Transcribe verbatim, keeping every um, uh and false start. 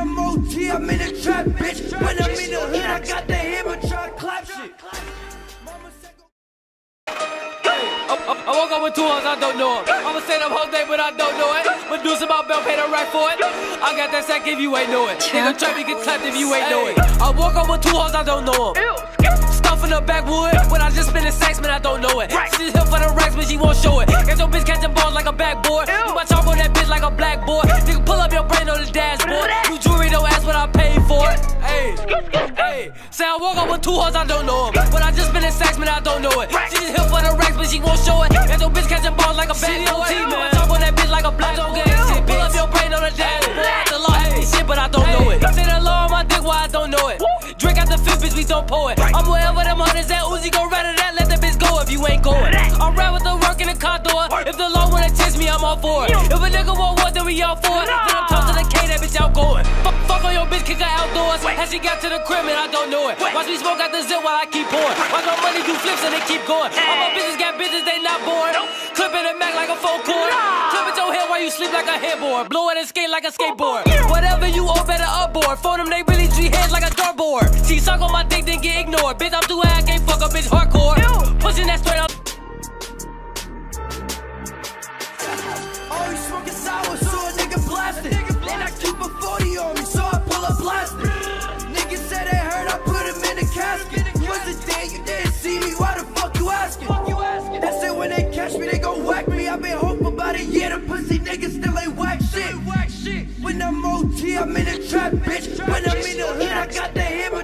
M O T, I'm in the trap, bitch. When I'm in the hood, I got the hammer, try to clap shit. I woke up with two ones, I don't know it. I'ma say them whole day, but I don't know it. Medusa, my belt, pay the right for it. I got that sack if you ain't know it. Nigga trap, you get clapped if you ain't know it. I woke up with two hoes, I don't know them. Stuff in the backwood, when I just spin the sax, man, I don't know it. She's here for the racks, but she won't show it. Got your bitch catching balls like a backboard. You my chalk on that bitch like a blackboard. Nigga, pull up your brain on the dashboard. You jewelry, don't ask what I paid for it. Ayy, ayy. Say I woke up with two hoes, I don't know them. When I just spin the sax, man, I don't know it. She's here for the racks, but she won't show it. Got your bitch catching balls like a bad boy. I talk on that bitch like a black boy. Pull up your brain on the dashboard. The law has me shit, but I don't know it. Say the law on my dick, why I don't know it. Drink out the fifth, bitch, we don't pour it. I'm wherever them hunters at, Uzi gon' rattle that. Let the bitch go if you ain't going. I'm right with the work in the condor. If the law wanna chase me, I'm all for it. If a nigga want war, then we all for it. Then I'm tossing the K, that bitch outgoing. Fuck, fuck on your bitch, kick her outdoors. As she got to the crib, and I don't know it. Watch me smoke out the zip while I keep pouring. Watch my money do flips and they keep going. All my bitches got bitches, they not. Nope. Clipping a Mac like a phone cord. Nah. Clipping your hair while you sleep like a headboard. Blowing and skate like a skateboard. Yeah. Whatever you owe, better upboard. For them, they really treat heads like a dartboard. She suck on my dick, then get ignored. Bitch, I'm too high, I can't fuck a bitch hardcore. Ew. Pushing that straight up. Always smoking sour, so a nigga blasted. And I keep a forty on me, so I pull up blasted. Niggas said it hurt, I put him in the casket. Was it day you didn't see me? Why the fuck you asking? That's it, when they catch me, they gon' whack me. I've been hoping about a year, the pussy niggas still ain't whack shit. When I'm O T, I'm in the trap, bitch. When I'm in the hood, I got the hammer.